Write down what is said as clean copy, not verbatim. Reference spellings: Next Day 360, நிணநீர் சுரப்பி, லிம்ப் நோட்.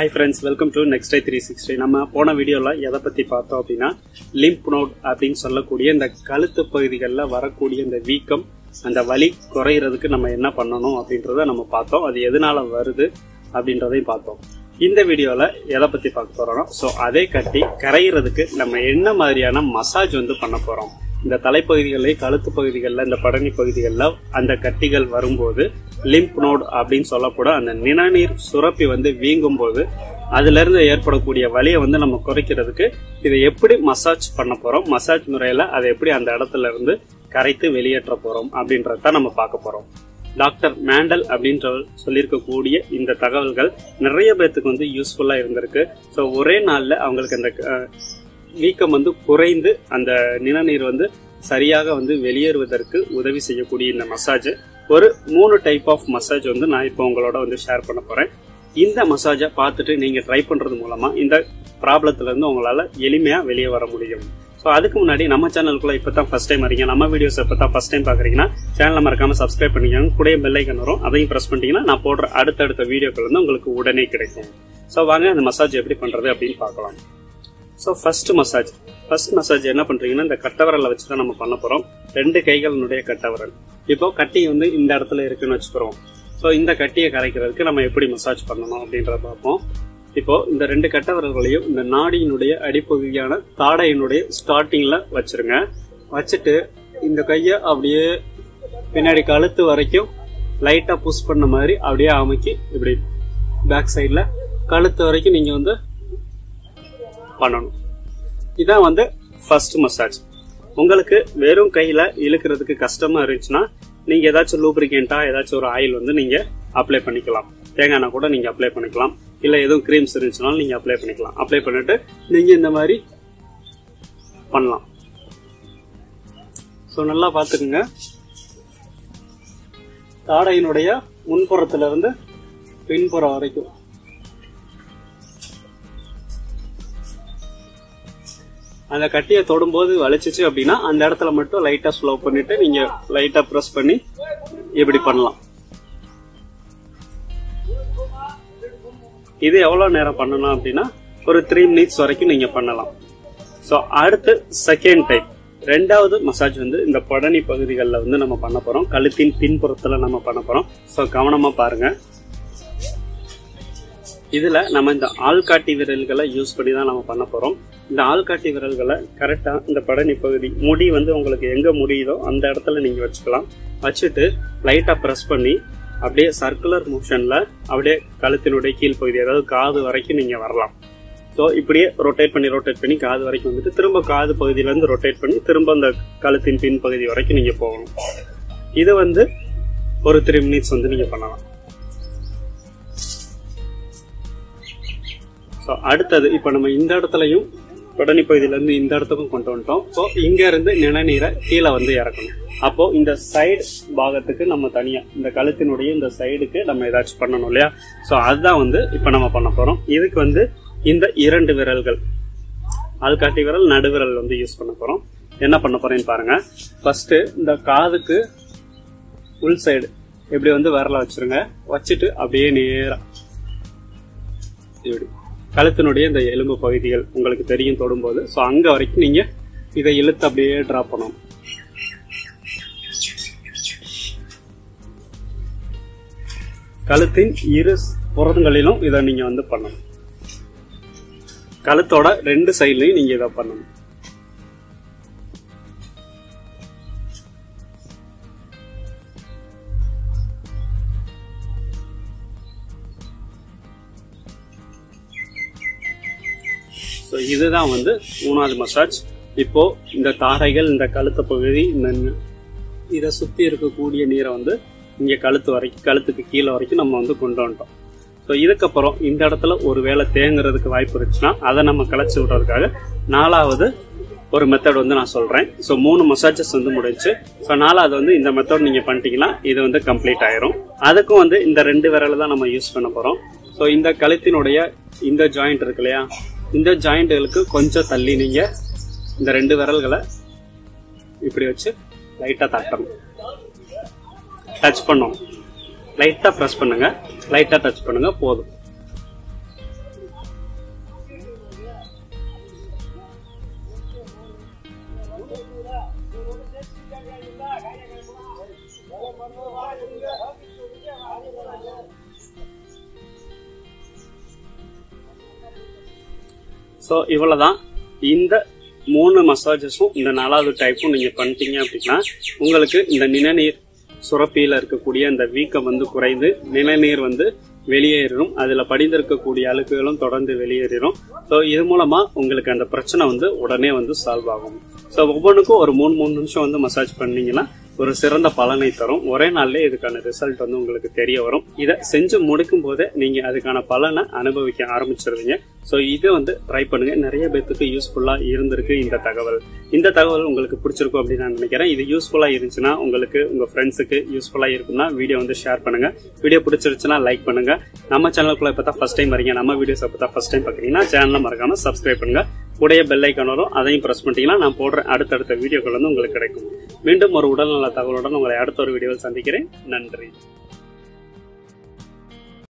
Hi friends, welcome to Next Day 360. நம்ம போன வீடியோல எதை பத்தி பார்த்தோம் அப்படின்னா லிம்ப் நோட் அப்படின்னு சொல்லக்கூடிய இந்த கழுத்து பகுதிகளில் வரக்கூடிய இந்த வீக்கம் அந்த வலி குறையிறதுக்கு நம்ம என்ன பண்ணணும் அப்படின்றத நம்ம பார்த்தோம். அது எதனால வருது அப்படின்றதையும் பார்த்தோம். இந்த வீடியோல எதை பத்தி பார்க்க போறோம்னா அதே கட்டி கரையிறதுக்கு நம்ம என்ன மாதிரியான மசாஜ் வந்து பண்ண போறோம். இந்த தலைப்பகுதிகளில் கழுத்து பகுதிகளில் இந்த படனி பகுதிகளில் அந்த கட்டிகள் வரும்போது லிம்ப் நோட் அப்படின்னு சொல்லக்கூட அந்த நிணநீர் சுரப்பி வந்து வீங்கும் போது அதிலிருந்து ஏற்படக்கூடிய வலியை வந்து நம்ம குறைக்கிறதுக்கு இதை எப்படி மசாஜ் பண்ண போகிறோம், மசாஜ் முறையில் அதை எப்படி அந்த இடத்துல இருந்து கரைத்து வெளியேற்ற போகிறோம் அப்படின்றதான் நம்ம பார்க்க போகிறோம். டாக்டர் மேண்டல் அப்படின்றவர் சொல்லியிருக்கக்கூடிய இந்த தகவல்கள் நிறைய பேர்த்துக்கு வந்து யூஸ்ஃபுல்லாக இருந்திருக்கு. ஒரே நாளில் அவங்களுக்கு அந்த வீக்கம் வந்து குறைந்து அந்த நிணநீர் வந்து சரியாக வந்து வெளியேறுவதற்கு உதவி செய்யக்கூடிய இந்த மசாஜ் ஒரு 3 டைப் ஆஃப் மசாஜ் வந்து நான் இப்போ உங்களோட வந்து ஷேர் பண்ண போகிறேன். இந்த மசாஜை பார்த்துட்டு நீங்கள் ட்ரை பண்ணுறது மூலமாக இந்த ப்ராப்ளத்துலேருந்து உங்களால் எளிமையாக வெளியே வர முடியும். அதுக்கு முன்னாடி நம்ம சேனலுக்குள்ளே இப்போ தான் ஃபஸ்ட் டைம் வரீங்க, நம்ம வீடியோஸ் இப்போ தான் ஃபஸ்ட் டைம் பார்க்குறீங்கன்னா சேனலை மறக்காமல் சப்ஸ்கிரைப் பண்ணிக்கோங்க. கூட பெல் ஐக்கன் வரும், அதையும் ப்ரெஸ் பண்ணிட்டீங்கன்னா நான் போடுற அடுத்தடுத்த வீடியோக்கள் வந்து உங்களுக்கு உடனே கிடைக்கும். வாங்க அந்த மசாஜ் எப்படி பண்ணுறது அப்படின்னு பார்க்கலாம். ஃபர்ஸ்ட் மசாஜ் என்ன பண்ணுறீங்கன்னா இந்த கட்டவரலை வச்சு தான் நம்ம பண்ண போகிறோம். ரெண்டு கைகளினுடைய கட்டவரல். இப்போ கட்டி வந்து இந்த இடத்துல இருக்குன்னு வச்சுக்கிறோம். இந்த கட்டியை கரைக்கிறதுக்கு நம்ம எப்படி மசாஜ் பண்ணணும் அப்படின்றத பார்ப்போம். இப்போது இந்த ரெண்டு கட்டவரல்களையும் இந்த நாடியினுடைய அடிப்பகுதியான தாடையினுடைய ஸ்டார்டிங்கில் வச்சுருங்க. வச்சுட்டு இந்த கையை அப்படியே பின்னாடி கழுத்து வரைக்கும் லைட்டாக புஷ் பண்ண மாதிரி அப்படியே அமைக்கி இப்படி பேக் சைடில் கழுத்து வரைக்கும் நீங்கள் வந்து பண்ணணும். இதான் வந்து ஃபர்ஸ்ட் மசாஜ். உங்களுக்கு வெறும் கையில் இழுக்கிறதுக்கு கஷ்டமாக இருந்துச்சுன்னா நீங்கள் ஏதாச்சும் லூப்ரிகேண்டாக ஏதாச்சும் ஒரு ஆயில் வந்து நீங்கள் அப்ளை பண்ணிக்கலாம். தேங்காய்னா கூட நீங்கள் அப்ளை பண்ணிக்கலாம். இல்லை எதுவும் க்ரீம்ஸ் இருந்துச்சுனாலும் நீங்கள் அப்ளை பண்ணிக்கலாம். அப்ளை பண்ணிவிட்டு நீங்கள் இந்த மாதிரி பண்ணலாம். நல்லா பார்த்துக்குங்க. தாடையினுடைய முன்புறத்துலேருந்து பின்புறம் வரைக்கும் அந்த கட்டியை தொடும்போது வலிச்சிச்சு அப்படின்னா அந்த இடத்துல மட்டும் லைட்டாக ஸ்லோ பண்ணிட்டு நீங்கள் லைட்டாக ப்ரெஸ் பண்ணி எப்படி பண்ணலாம். இது எவ்வளோ நேரம் பண்ணணும் அப்படின்னா ஒரு 3 மினிட்ஸ் வரைக்கும் நீங்கள் பண்ணலாம். அடுத்து செகண்ட் டைப், ரெண்டாவது மசாஜ் வந்து இந்த படனி பகுதிகளில் வந்து நம்ம பண்ண போகிறோம். கழுத்தின் பின்புறத்தில் நம்ம பண்ண போகிறோம். கவனமாக பாருங்கள். இதில் நம்ம இந்த ஆள்காட்டி விரல்களை யூஸ் பண்ணி தான் நம்ம பண்ண போகிறோம். இந்த ஆள்காட்டி விரல்களை கரெக்டாக இந்த படனி பகுதி முடி வந்து உங்களுக்கு எங்கே முடியுதோ அந்த இடத்துல நீங்கள் வச்சுக்கலாம். வச்சுட்டு லைட்டாக ப்ரெஸ் பண்ணி அப்படியே சர்க்குலர் மோஷனில் அப்படியே கழுத்தினுடைய கீழ்ப்பகுதி அதாவது காது வரைக்கும் நீங்கள் வரலாம். இப்படியே ரொட்டேட் பண்ணி காது வரைக்கும் வந்துட்டு திரும்ப காது பகுதியிலேருந்து ரொட்டேட் பண்ணி திரும்ப அந்த கழுத்தின் பின் பகுதி வரைக்கும் நீங்கள் போகணும். இது வந்து ஒரு 3 மினிட்ஸ் வந்து நீங்கள் பண்ணலாம். அடுத்தது இப்போ நம்ம இந்த இடத்துலையும் படனி பகுதியிலேருந்து இந்த இடத்துக்கும் கொண்டு வந்துட்டோம். இங்கேருந்து நிணநீரை கீழே வந்து இறக்கணும். அப்போது இந்த சைடு பாகத்துக்கு நம்ம தனியாக இந்த கழுத்தினுடைய இந்த சைடுக்கு நம்ம ஏதாச்சும் பண்ணணும் இல்லையா? அதுதான் வந்து இப்போ நம்ம பண்ண போகிறோம். இதுக்கு வந்து இந்த 2 விரல்கள் ஆள்காட்டி விரல் நடுவிரல் வந்து யூஸ் பண்ண போகிறோம். என்ன பண்ண போகிறேன்னு பாருங்கள். ஃபஸ்ட்டு இந்த காதுக்கு உள் சைடு இப்படி வந்து விரலை வச்சுருங்க. வச்சுட்டு அப்படியே நேராக இப்படி கழுத்தினுடைய இந்த எலும்பு பகுதிகள் உங்களுக்கு தெரியும் தொடும்போது அங்கே வரைக்கும் நீங்கள் இதை இழுத்து அப்படியே ட்ரா பண்ணணும். கழுத்தின் இரு புறங்களிலும் இதை நீங்கள் வந்து பண்ணணும். கழுத்தோட 2 சைட்லையும் நீங்கள் இதை பண்ணணும். இதுதான் வந்து 3வது மசாஜ். இப்போ இந்த தாடைகள் இந்த கழுத்து பகுதி இதை சுற்றி இருக்கக்கூடிய நீரை வந்து இங்கே கழுத்துக்கு கீழே வரைக்கும் நம்ம வந்து கொண்டு வந்துட்டோம். இதுக்கப்புறம் இந்த இடத்துல ஒரு வேளை தேங்குறதுக்கு வாய்ப்பு இருந்துச்சுன்னா அதை நம்ம கலைச்சி விடுறதுக்காக 4வது ஒரு மெத்தட் வந்து நான் சொல்கிறேன். 3 மசாஜஸ் வந்து முடிஞ்சு. 4வது வந்து இந்த மெத்தட் நீங்கள் பண்ணிட்டீங்கன்னா இது வந்து கம்ப்ளீட் ஆயிரும். அதுக்கும் வந்து இந்த 2 விரலை தான் நம்ம யூஸ் பண்ண போகிறோம். இந்த கழுத்தினுடைய இந்த ஜாயிண்ட் இருக்கு இல்லையா, இந்த ஜாயிண்ட்டுகளுக்கு கொஞ்சம் தள்ளி நீங்கள் இந்த 2 விரல்களை இப்படி வச்சு லைட்டாக தட்டணும். டச் பண்ணுவோம். லைட்டாக ப்ரெஸ் பண்ணுங்கள், லைட்டாக டச் பண்ணுங்கள், போதும். So, இந்த மூணு மசாஜஸும் இந்த நாலாவது டைப்பும் நீங்க பண்ணிட்டீங்க அப்படினா உங்களுக்கு இந்த நிணநீர் சுரப்பியில இருக்கக்கூடிய அந்த வீக்கம் வந்து குறைந்து நிணநீர் வந்து வெளியேறும். அதுல படிந்திருக்கக்கூடிய அழுக்குகளும் தொடர்ந்து வெளியேறும். சோ இது மூலமா உங்களுக்கு அந்த பிரச்சனை வந்து உடனே வந்து சால்வ் ஆகும். சோ ஒவ்வொன்றுக்கும் ஒரு 3 நிமிஷம் வந்து மசாஜ் பண்ணீங்கன்னா ஒரு சிறந்த பலனை தரும். ஒரே நாள்ல இதுக்கான ரிசல்ட் வந்து உங்களுக்கு தெரிய வரும். இதை செஞ்சு முடிக்கும் போதே நீங்க அதுக்கான பலனை அனுபவிக்க ஆரம்பிச்சிருவீங்க. சோ இது வந்து ட்ரை பண்ணுங்க. நிறைய பேருக்கு யூஸ்ஃபுல்லா இருந்திருக்கு இந்த தகவல். இந்த தகவல் உங்களுக்கு பிடிச்சிருக்கும் அப்படின்னு நான் நினைக்கிறேன். இது யூஸ்ஃபுல்லா இருந்துச்சுன்னா உங்களுக்கு உங்க ஃப்ரெண்ட்ஸுக்கு யூஸ்ஃபுல்லா இருக்குன்னா வீடியோ வந்து ஷேர் பண்ணுங்க. வீடியோ பிடிச்சிருச்சுன்னா லைக் பண்ணுங்க. நம்ம சேனலுக்குள்ள பார்த்தா ஃபர்ஸ்ட் டைம் வரீங்க, நம்ம வீடியோஸ் பார்த்தா ஃபர்ஸ்ட் டைம் பாக்குறீங்கன்னா சேனலை மறக்காம சப்ஸ்கிரைப் பண்ணுங்க. உடைய பெல் ஐக்கான் வரும், அதையும் பிரஸ் பண்ணிட்டீங்கன்னா நான் போடுற அடுத்தடுத்த வீடியோக்கள் வந்து உங்களுக்கு கிடைக்கும். மீண்டும் ஒரு உடல்நல தகவலுடன் உங்களை அடுத்த ஒரு வீடியோவில் சந்திக்கிறேன். நன்றி.